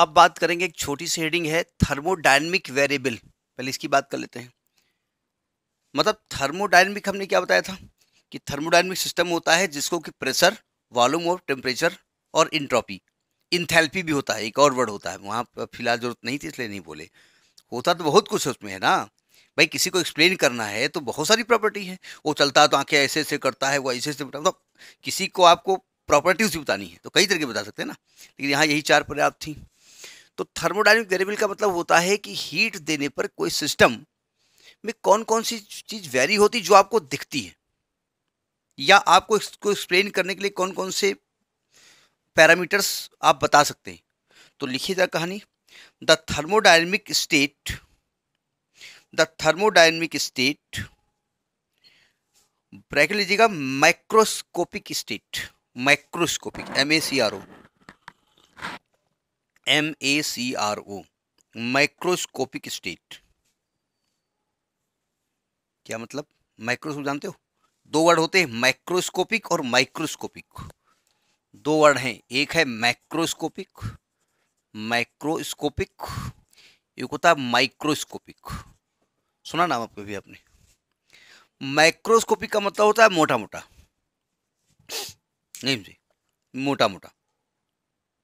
अब बात करेंगे, एक छोटी सी हेडिंग है थर्मोडायनामिक वेरिएबल, पहले इसकी बात कर लेते हैं। मतलब थर्मोडायनामिक हमने क्या बताया था कि थर्मोडायनामिक सिस्टम होता है जिसको कि प्रेशर, वॉल्यूम और टेम्परेचर और इंट्रॉपी, इंथेल्पी भी होता है, एक और वर्ड होता है, वहाँ पर फिलहाल जरूरत नहीं थी इसलिए नहीं बोले। होता तो बहुत कुछ है उसमें, है ना भाई, किसी को एक्सप्लेन करना है तो बहुत सारी प्रॉपर्टी है। वो चलता तो आंखें ऐसे ऐसे करता है, वो ऐसे ऐसे, मतलब किसी को आपको प्रॉपर्टीज भी बतानी है तो कई तरीके बता सकते हैं ना, लेकिन यहाँ यही चार पर्याप्त थी। तो थर्मोडायनामिक वेरिएबल का मतलब होता है कि हीट देने पर कोई सिस्टम में कौन कौन सी चीज़ वेरी होती जो आपको दिखती है, या आपको इसको एक्सप्लेन करने के लिए कौन कौन से पैरामीटर्स आप बता सकते हैं। तो लिखिए जरा कहानी, द थर्मोडायनामिक स्टेट ब्रैकेट लीजिएगा macroscopic state, macroscopic MACRO microscopic state. क्या मतलब माइक्रोस्कोप, जानते हो दो वर्ड होते हैं माइक्रोस्कोपिक और माइक्रोस्कोपिक, दो वर्ड हैं, एक है मैक्रोस्कोपिक, माइक्रोस्कोपिक, एक होता है माइक्रोस्कोपिक, सुना नाम आपको भी आपने। माइक्रोस्कोपिक का मतलब होता है मोटा मोटा, नहीं जी, मोटा मोटा,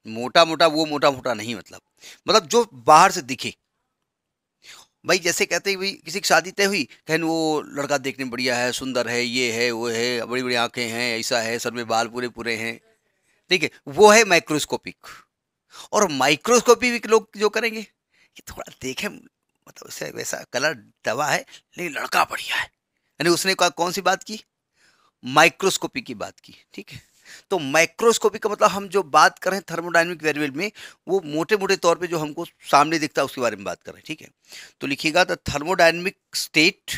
मोटा मोटा वो मोटा मोटा नहीं, मतलब जो बाहर से दिखे। भाई जैसे कहते हैं भाई किसी की शादी तय हुई, कहन वो लड़का देखने में बढ़िया है, सुंदर है, ये है वो है, बड़ी बड़ी आंखें हैं, ऐसा है, सर में बाल पूरे पूरे हैं, ठीक है, वो है माइक्रोस्कोपिक। और माइक्रोस्कोपिक लोग जो करेंगे कि थोड़ा देखें, मतलब उससे वैसा कलर दवा है लेकिन लड़का बढ़िया है, यानी उसने कौन सी बात की, माइक्रोस्कोपिक की बात की, ठीक है। तो माइक्रोस्कोपिक का मतलब हम जो बात कर रहे हैं थर्मोडायनामिक वेरिएबल में, वो मोटे मोटे तौर पे जो हमको सामने दिखता है उसके बारे में बात कर रहे हैं, ठीक है। तो लिखिएगा द थर्मोडायनामिक स्टेट,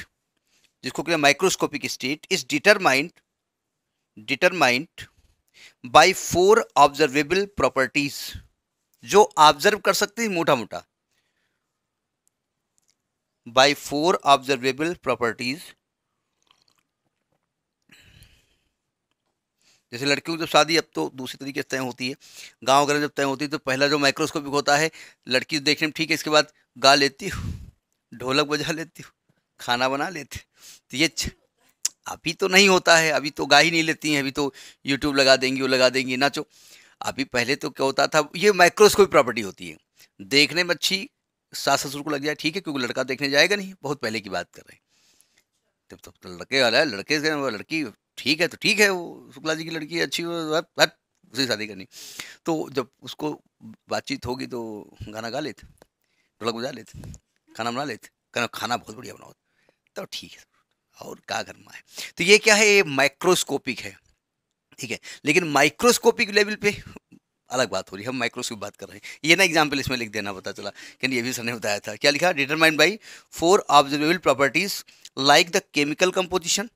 जिसको कहते हैं microscopic state, is determined by 4 observable properties, जो ऑब्जर्व कर सकते हैं मोटा मोटा, बाय 4 ऑब्जर्वेबल प्रॉपर्टीज। जैसे लड़कियों की जब शादी अब तो दूसरे तरीके से तय होती है, गांव वगैरह जब तय होती है तो पहला जो माइक्रोस्कोपिक होता है, लड़की देखने में ठीक है, इसके बाद गा लेती हूँ, ढोलक बजा लेती हूँ, खाना बना लेते, तो ये अभी तो नहीं होता है, अभी तो गा ही नहीं लेती हैं, अभी तो यूट्यूब लगा देंगी, वो लगा देंगी नाचो। अभी पहले तो क्या होता था, ये माइक्रोस्कोपिक प्रॉपर्टी होती है, देखने में अच्छी, सास ससुर को लग जाए ठीक है, क्योंकि लड़का देखने जाएगा नहीं, बहुत पहले की बात कर रहे हैं, तब तब तो लड़के वाला है, लड़के से लड़की ठीक है तो ठीक है, वो शुक्ला जी की लड़की है, अच्छी हो, उसे शादी करनी, तो जब उसको बातचीत होगी तो गाना गा लेते, ढोलक बजा लेते, खाना बना लेते, खाना बहुत बढ़िया बनाओ, तो ठीक है, और क्या करना है। तो ये क्या है, ये माइक्रोस्कोपिक है, ठीक है। लेकिन माइक्रोस्कोपिक लेवल पे अलग बात हो रही है, हम माइक्रोस्कोपिक बात कर रहे हैं, ये ना एग्जाम्पल इसमें लिख देना, पता चला कि ये भी सर ने बताया था। क्या लिखा, determined by 4 observable properties like the chemical composition,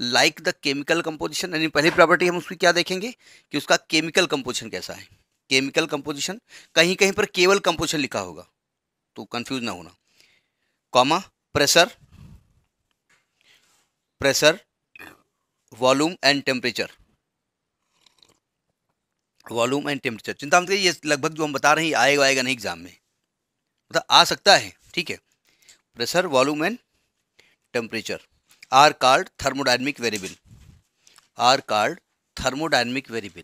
like the chemical composition, यानी पहली प्रॉपर्टी हम उसकी क्या देखेंगे कि उसका केमिकल कंपोजिशन कैसा है, केमिकल कंपोजिशन, कहीं कहीं पर केवल कंपोजिशन लिखा होगा तो कंफ्यूज ना होना, comma, pressure volume and temperature, volume and temperature. चिंता मत करिए, ये लगभग जो हम बता रहे हैं आएगा नहीं एग्जाम में, मतलब आ सकता है, ठीक है। Pressure volume and temperature are card thermodynamic variable, are card thermodynamic variable.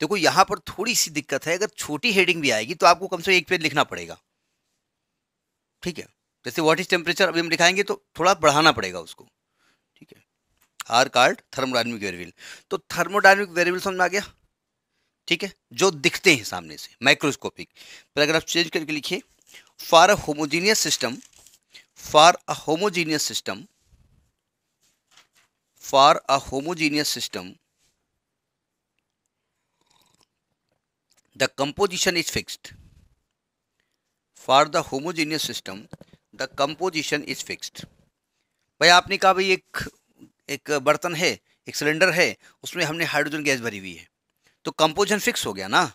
देखो यहां पर थोड़ी सी दिक्कत है, अगर छोटी हेडिंग भी आएगी तो आपको कम से कम एक पेज लिखना पड़ेगा, ठीक है। जैसे व्हाट इज टेम्परेचर अभी हम दिखाएंगे तो थोड़ा बढ़ाना पड़ेगा उसको, ठीक है। आर कार्ड थर्मोडायनामिक वेरिएबल, तो थर्मोडायनामिक वेरिएबल समझ में आ गया, ठीक है, जो दिखते हैं सामने से, माइक्रोस्कोपिक। पैराग्राफ चेंज करके लिखिए, for a homogeneous system the composition is fixed, for the homogeneous system the composition is fixed. भाई आपने कहा भाई एक बर्तन है, एक सिलेंडर है, उसमें हमने हाइड्रोजन गैस भरी हुई है, तो कंपोजिशन फिक्स हो गया ना,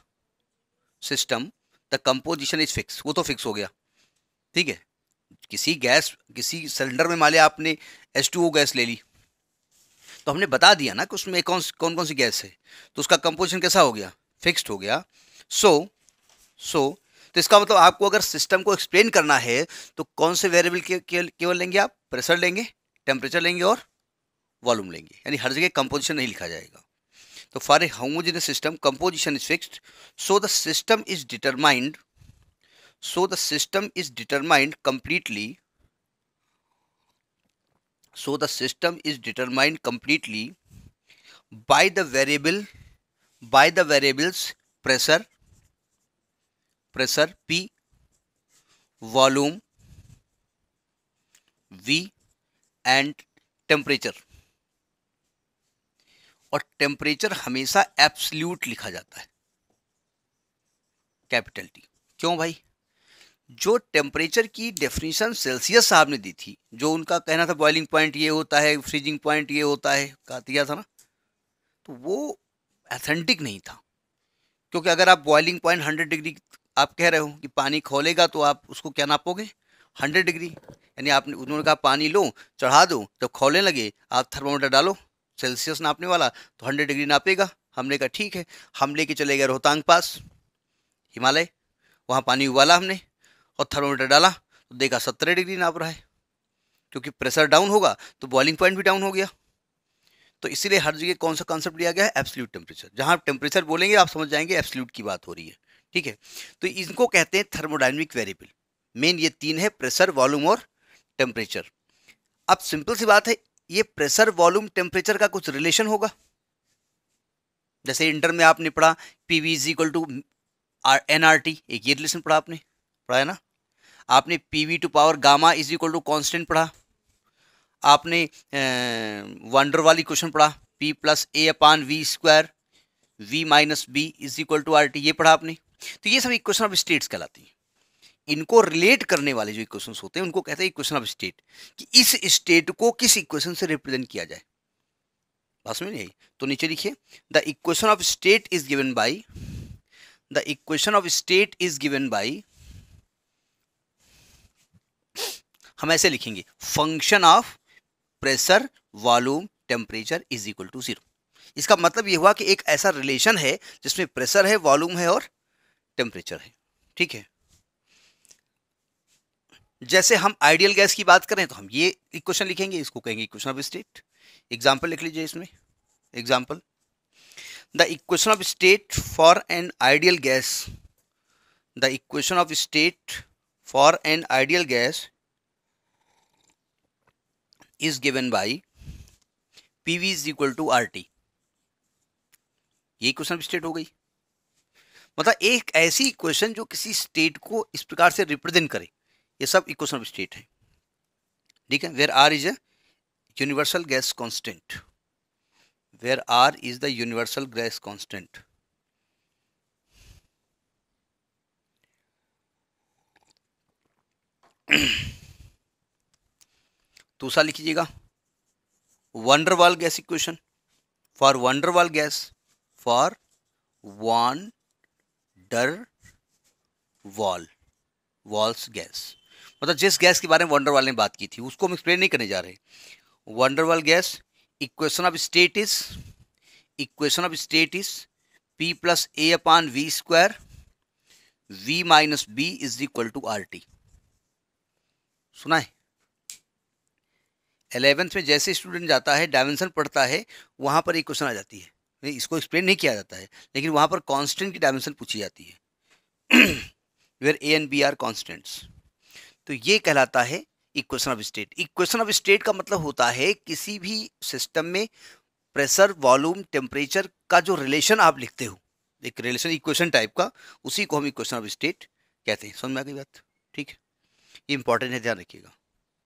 system the composition is fix, वो तो फिक्स हो गया, ठीक है। किसी सिलेंडर में मान लिया आपने H2O गैस ले ली, तो हमने बता दिया ना कि उसमें कौन कौन सी गैस है, तो उसका कंपोजिशन कैसा हो गया, फिक्स्ड हो गया। तो इसका मतलब आपको अगर सिस्टम को एक्सप्लेन करना है तो कौन से वेरिएबल केवल लेंगे आप, प्रेशर लेंगे, टेम्परेचर लेंगे और वॉल्यूम लेंगे, यानी हर जगह कंपोजिशन नहीं लिखा जाएगा। तो for a homogeneous system composition is fixed, so the system is determined completely by the variables pressure P, volume V and temperature। और टेम्परेचर हमेशा एब्सल्यूट लिखा जाता है, कैपिटल T। क्यों भाई? जो टेम्परेचर की डेफिनेशन सेल्सियस साहब ने दी थी, जो उनका कहना था बॉइलिंग पॉइंट ये होता है, फ्रीजिंग पॉइंट ये होता है, कहा दिया था ना, तो वो एथेंटिक नहीं था। क्योंकि अगर आप बॉइलिंग पॉइंट 100 डिग्री आप कह रहे हो कि पानी खोलेगा तो आप उसको क्या नापोगे, 100 डिग्री, यानी आपने उन्होंने कहा पानी लो चढ़ा दो, जब खोलने लगे आप थर्मोमीटर डालो सेल्सियस नापने वाला तो 100 डिग्री नापेगा। हमने कहा ठीक है, हम लेके चले गए रोहतांग पास हिमालय, वहाँ पानी उबाला हमने और थर्मोमीटर डाला तो देखा 70 डिग्री नाप रहा है, क्योंकि प्रेशर डाउन होगा तो बॉइलिंग पॉइंट भी डाउन हो गया। तो इसीलिए हर जगह कौन सा कॉन्सेप्ट लिया गया है, एब्सल्यूट टेम्परेचर। जहाँ आप टेम्परेचर बोलेंगे आप समझ जाएंगे एब्सल्यूट की बात हो रही है, ठीक है। तो इनको कहते हैं थर्मोडायनामिक वेरिएबल। मेन ये तीन है, प्रेशर, वॉल्यूम और टेम्परेचर। अब सिंपल सी बात है, ये प्रेशर वॉल्यूम टेम्परेचर का कुछ रिलेशन होगा। जैसे इंटर में आपने पढ़ा PV = nRT, एक ये रिलेशन पढ़ा है ना। आपने PV⁻γ = कॉन्स्टेंट पढ़ा, आपने वंडरवाल क्वेश्चन पढ़ा P + A/V², V - B = RT, ये पढ़ा आपने। तो ये सब इक्वेशन ऑफ स्टेट्स कहलाती हैं। इनको रिलेट करने वाले जो इक्वेशन होते हैं उनको कहते हैं इक्वेशन ऑफ स्टेट, कि इस स्टेट को किस इक्वेशन से रिप्रेजेंट किया जाए। बात समझ नहीं आई तो नीचे लिखिए, the equation of state is given by, हम ऐसे लिखेंगे, function of pressure volume temperature = 0। इसका मतलब ये हुआ कि एक ऐसा रिलेशन है जिसमें प्रेशर है, वॉल्यूम है और टेम्परेचर है, ठीक है। जैसे हम आइडियल गैस की बात करें तो हम ये इक्वेशन लिखेंगे, इसको कहेंगे इक्वेशन ऑफ स्टेट। एग्जांपल लिख लीजिए इसमें, example, the equation of state for an ideal gas is given by PV = RT। ये इक्वेशन ऑफ स्टेट हो गई। मतलब एक ऐसी इक्वेशन जो किसी स्टेट को इस प्रकार से रिप्रेजेंट करे, ये सब इक्वेशन ऑफ स्टेट है, ठीक है। Where R is the universal gas constant. दूसरा लिखिएगा, van der Waals gas equation for van der Waals gas, मतलब जिस गैस के बारे में वंडरवाल ने बात की थी उसको हम एक्सप्लेन नहीं करने जा रहे। Van der Waals gas equation of state is P + A/V², V - B = RT। सुना है 11th में जैसे स्टूडेंट जाता है डायमेंशन पढ़ता है वहाँ पर एक क्वेश्चन आ जाती है, नहीं इसको एक्सप्लेन नहीं किया जाता है, लेकिन वहाँ पर कांस्टेंट की डायमेंशन पूछी जाती है, Where A and B are constants. तो ये कहलाता है equation of state. Equation of state का मतलब होता है किसी भी सिस्टम में प्रेशर वॉल्यूम टेम्परेचर का जो रिलेशन आप लिखते हो, एक रिलेशन इक्वेशन टाइप का, उसी को हम इक्वेशन ऑफ स्टेट कहते हैं। समझ में आ गई बात, ठीक है, ये इंपॉर्टेंट है, ध्यान रखिएगा।